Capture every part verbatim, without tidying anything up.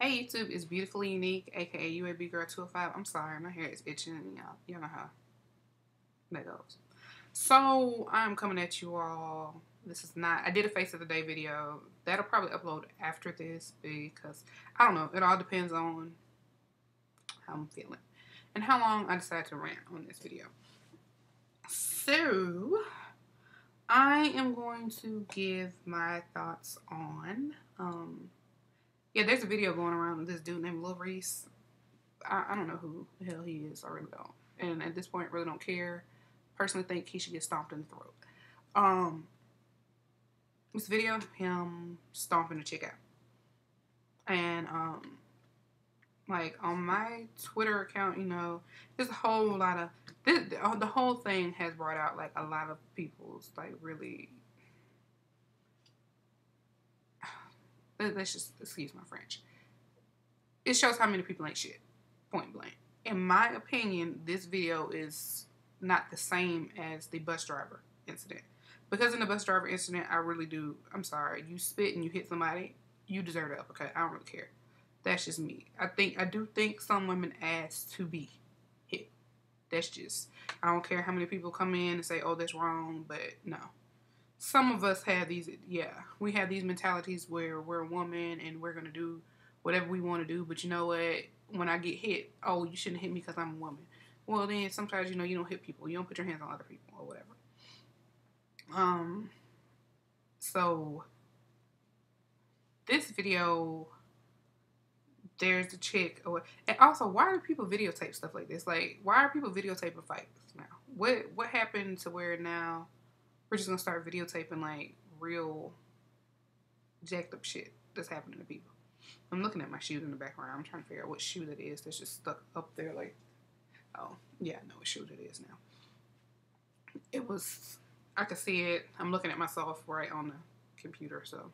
Hey YouTube, it's Beautifully Unique, aka U A B girl two oh five. I'm sorry, my hair is itching, y'all. Y'all know how that goes. So I'm coming at you all. This is not. I did a face of the day video that'll probably upload after this because I don't know. It all depends on how I'm feeling and how long I decide to rant on this video. So I am going to give my thoughts on. Um, Yeah, there's a video going around of this dude named Lil Reese. I, I don't know who the hell he is. I really don't. And at this point, really don't care. Personally think he should get stomped in the throat. Um, this video of him stomping a chick out. And, um, like, on my Twitter account, you know, there's a whole lot of... This, the whole thing has brought out, like, a lot of people's, like, really... Let's just excuse my French. It shows how many people ain't shit. Point blank. In my opinion, this video is not the same as the bus driver incident. Because in the bus driver incident, I really do, I'm sorry, you spit and you hit somebody, you deserve it up, okay? I don't really care. That's just me. I think I do think some women ask to be hit. That's just, I don't care how many people come in and say, oh, that's wrong, but no. Some of us have these, yeah, we have these mentalities where we're a woman and we're going to do whatever we want to do. But you know what? When I get hit, oh, you shouldn't hit me because I'm a woman. Well, then sometimes, you know, you don't hit people. You don't put your hands on other people or whatever. Um, so this video, there's the chick. Or, and also, why do people videotape stuff like this? Like, why are people videotaping fights now? What, what happened to where now? We're just gonna start videotaping like real jacked up shit that's happening to people. I'm looking at my shoes in the background. I'm trying to figure out what shoe that is that's just stuck up there. Like, oh yeah, I know what shoe it is now. It was, I could see it. I'm looking at myself right on the computer, so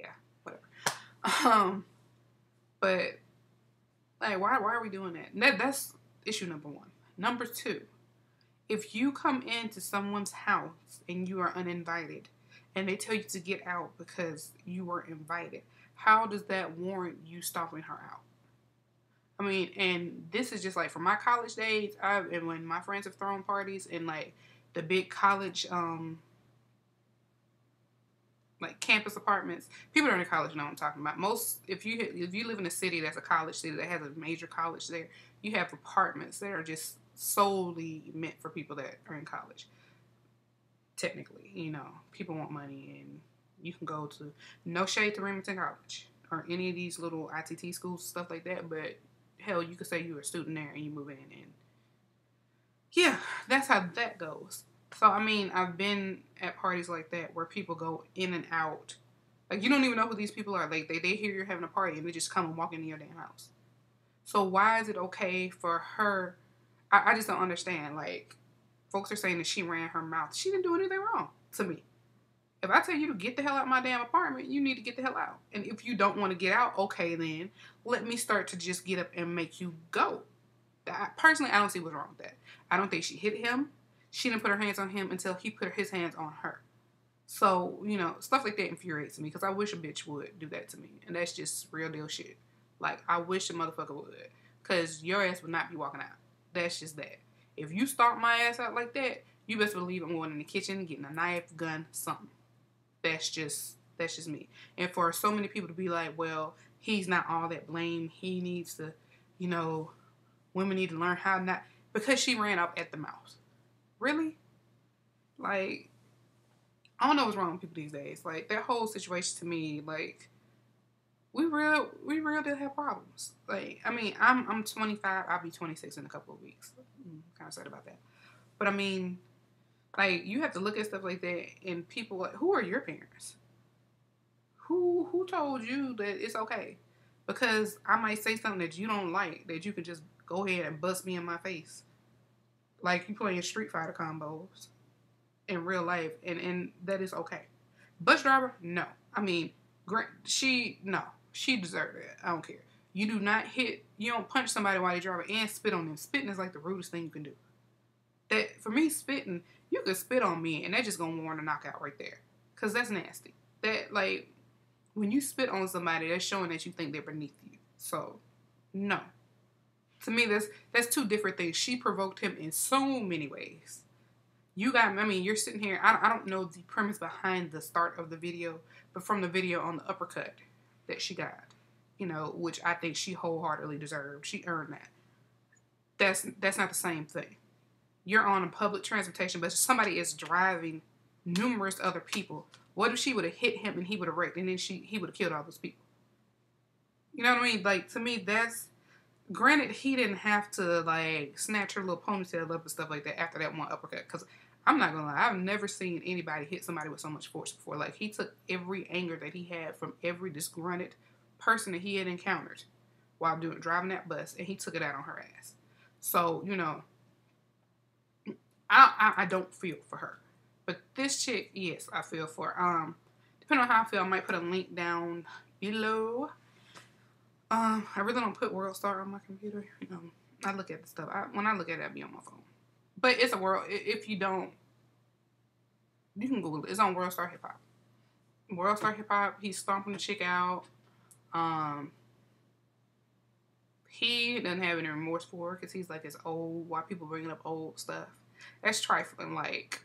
yeah, whatever. Um, but like, why why are we doing that? that that's issue number one. Number two. If you come into someone's house and you are uninvited and they tell you to get out because you were invited, how does that warrant you stomping her out? I mean, and this is just like from my college days, I've, and when my friends have thrown parties and like the big college, um, like campus apartments, people that are in college know what I'm talking about. Most, if you, if you live in a city that's a college city that has a major college there, you have apartments that are just solely meant for people that are in college. Technically, you know, people want money and you can go to, no shade to Remington College or any of these little I T T schools, stuff like that, but hell, you could say you were a student there and you move in and yeah, that's how that goes. So, I mean, I've been at parties like that where people go in and out. Like, you don't even know who these people are. Like, they, they hear you're having a party and they just come and walk into your damn house. So why is it okay for her? I just don't understand. Like, folks are saying that she ran her mouth. She didn't do anything wrong to me. If I tell you to get the hell out of my damn apartment, you need to get the hell out. And if you don't want to get out, okay, then let me start to just get up and make you go. I, personally, I don't see what's wrong with that. I don't think she hit him. She didn't put her hands on him until he put his hands on her. So, you know, stuff like that infuriates me because I wish a bitch would do that to me. And that's just real deal shit. Like, I wish a motherfucker would because your ass would not be walking out. That's just that. If you stomp my ass out like that, you best believe I'm going in the kitchen, getting a knife, gun, something. That's just, that's just me. And for so many people to be like, well, he's not all that blame. He needs to, you know, women need to learn how not, because she ran up at the mouth. Really? Like, I don't know what's wrong with people these days. Like, that whole situation to me, like, We real, we real did have problems. Like, I mean, I'm I'm twenty-five. I'll be twenty-six in a couple of weeks. I'm kind of sad about that. But I mean, like, you have to look at stuff like that and people, like, who are your parents? Who who told you that it's okay? Because I might say something that you don't like that you can just go ahead and bust me in my face. Like, you playing Street Fighter combos in real life, and, and that is okay. Bus driver, no. I mean, great. She, no. She deserved it. I don't care. You do not hit, you don't punch somebody while they drive and spit on them. Spitting is like the rudest thing you can do. That, for me, spitting, you could spit on me and that's just going to warrant a knockout right there. Because that's nasty. That, like, when you spit on somebody, that's showing that you think they're beneath you. So, no. To me, that's, that's two different things. She provoked him in so many ways. You got, I mean, you're sitting here, I, I don't know the premise behind the start of the video, but from the video on the uppercut that she got, you know, which I think she wholeheartedly deserved. She earned that. That's, that's not the same thing. You're on a public transportation, but somebody is driving numerous other people. What if she would have hit him and he would have wrecked, and then she he would have killed all those people? You know what I mean? Like, to me, that's, granted, he didn't have to, like, snatch her little ponytail up and stuff like that after that one uppercut, because I'm not gonna lie, I've never seen anybody hit somebody with so much force before. Like, he took every anger that he had from every disgruntled person that he had encountered while doing driving that bus, and he took it out on her ass. So, you know, I I, I don't feel for her, but this chick, yes, I feel for her. Um, depending on how I feel, I might put a link down below. Um, I really don't put WorldStar on my computer. You know, I look at the stuff. I, when I look at it, I be on my phone. But it's a world, if you don't, you can Google it. It's on WorldStar Hip Hop. WorldStar Hip Hop, he's stomping the chick out. Um, he doesn't have any remorse for her because he's like, it's old. Why people bringing up old stuff? That's trifling. Like,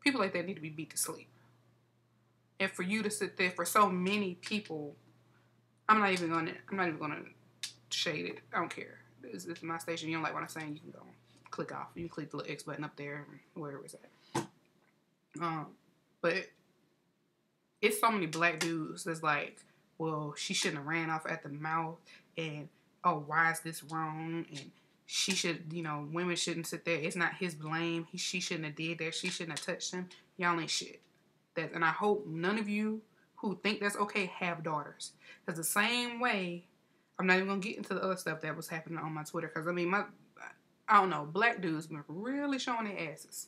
people like that need to be beat to sleep. And for you to sit there, for so many people, I'm not even gonna, I'm not even gonna shade it. I don't care. This is my station. You don't like what I'm saying, you can go on. Click off. You can click the little X button up there, wherever it's at. Um, but it's so many black dudes that's like, well, she shouldn't have ran off at the mouth, and oh, why is this wrong? And she should, you know, women shouldn't sit there. It's not his blame. He, she shouldn't have did that. She shouldn't have touched him. Y'all ain't shit. That, and I hope none of you who think that's okay have daughters, because the same way, I'm not even gonna get into the other stuff that was happening on my Twitter, because I mean my. I don't know, black dudes been really showing their asses.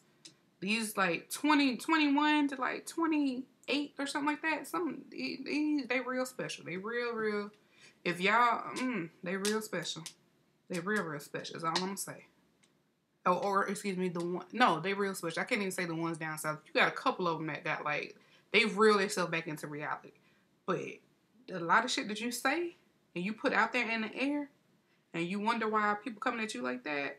These, like, twenty, twenty-one to, like, twenty-eight or something like that. Some, they, they real special. They real, real. If y'all, mm, they real special. They real, real special is all I'm going to say. Oh, or, excuse me, the one, no, they real special. I can't even say the ones down south. You got a couple of them that got, like, they reel themselves back into reality. But a lot of shit that you say and you put out there in the air, and you wonder why people coming at you like that,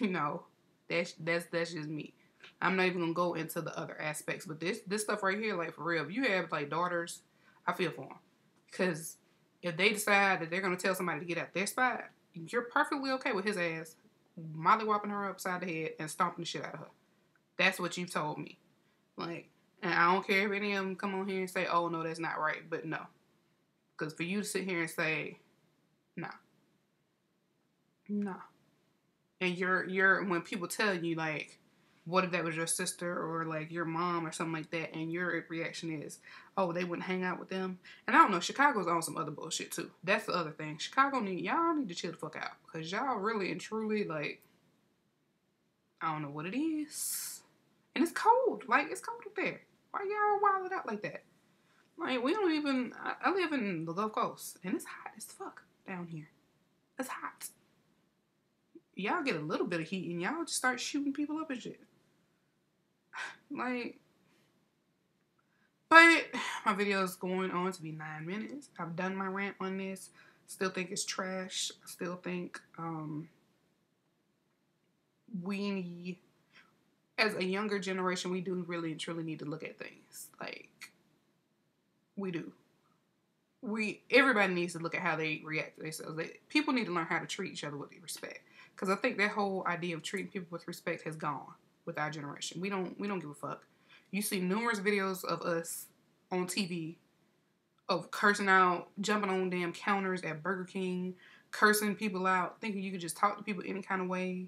you know, that's, that's, that's just me. I'm not even going to go into the other aspects. But this, this stuff right here, like, for real, if you have, like, daughters, I feel for them. Because if they decide that they're going to tell somebody to get out their spot, you're perfectly okay with his ass molly-whopping her upside the head and stomping the shit out of her. That's what you told me. Like, and I don't care if any of them come on here and say, oh, no, that's not right. But no. Because for you to sit here and say, no. No. And you're, you're, when people tell you, like, what if that was your sister or, like, your mom or something like that, and your reaction is, oh, they wouldn't hang out with them. And I don't know, Chicago's on some other bullshit, too. That's the other thing. Chicago need, y'all need to chill the fuck out. Because y'all really and truly, like, I don't know what it is. And it's cold. Like, it's cold up there. Why y'all wild it out like that? Like, we don't even, I, I live in the Gulf Coast, and it's hot as fuck down here. It's hot. Y'all get a little bit of heat and y'all just start shooting people up and shit. Like, but my video is going on to be nine minutes. I've done my rant on this. Still think it's trash. I still think um, we, as a younger generation, we do really and truly need to look at things. Like, we do. We, everybody needs to look at how they react to themselves. They, people need to learn how to treat each other with respect. Because I think that whole idea of treating people with respect has gone with our generation. We don't, we don't give a fuck. You see numerous videos of us on T V of cursing out, jumping on damn counters at Burger King, cursing people out, thinking you could just talk to people any kind of way.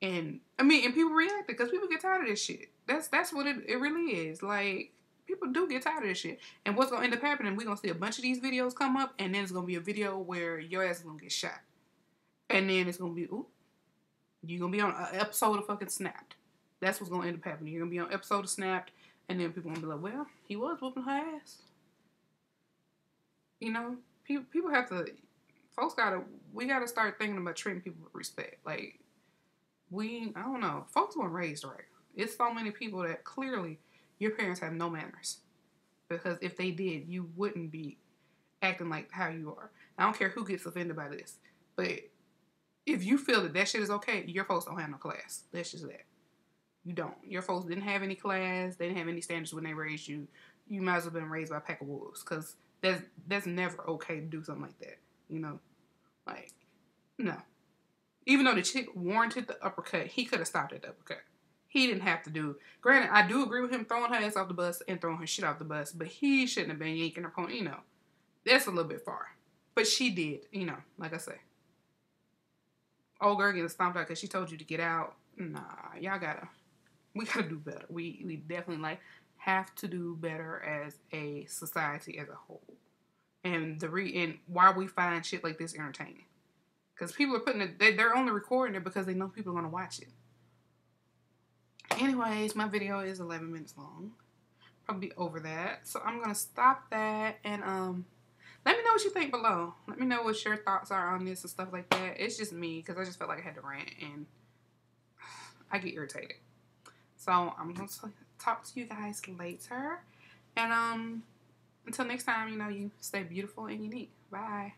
And, I mean, and people react because people get tired of this shit. That's, that's what it, it really is. Like, people do get tired of this shit. And what's going to end up happening, we're going to see a bunch of these videos come up, and then it's going to be a video where your ass is going to get shot. And then it's going to be, ooh, you're going to be on an episode of fucking Snapped. That's what's going to end up happening. You're going to be on an episode of Snapped, and then people going to be like, well, he was whooping her ass. You know, people, people have to, folks got to, we got to start thinking about treating people with respect. Like, we, I don't know, folks weren't raised right. It's so many people that clearly, your parents have no manners. Because if they did, you wouldn't be acting like how you are. I don't care who gets offended by this. But if you feel that that shit is okay, your folks don't have no class. That's just that. You don't. Your folks didn't have any class. They didn't have any standards when they raised you. You might as well have been raised by a pack of wolves. Because that's, that's never okay to do something like that. You know? Like, no. Even though the chick warranted the uppercut, he could have stopped at the uppercut. He didn't have to do. Granted, I do agree with him throwing her ass off the bus and throwing her shit off the bus. But he shouldn't have been yanking her pony. You know, that's a little bit far. But she did. You know, like I say. Old girl getting stomped out because she told you to get out. Nah, y'all gotta. We gotta do better. We, we definitely, like, have to do better as a society as a whole. And the re and why we find shit like this entertaining. Because people are putting it, they, they're only recording it because they know people are going to watch it. Anyways, my video is eleven minutes long. Probably over that. So I'm going to stop that. And um, let me know what you think below. Let me know what your thoughts are on this and stuff like that. It's just me because I just felt like I had to rant. And I get irritated. So I'm going to talk to you guys later. And um, until next time, you know, you stay beautiful and unique. Bye.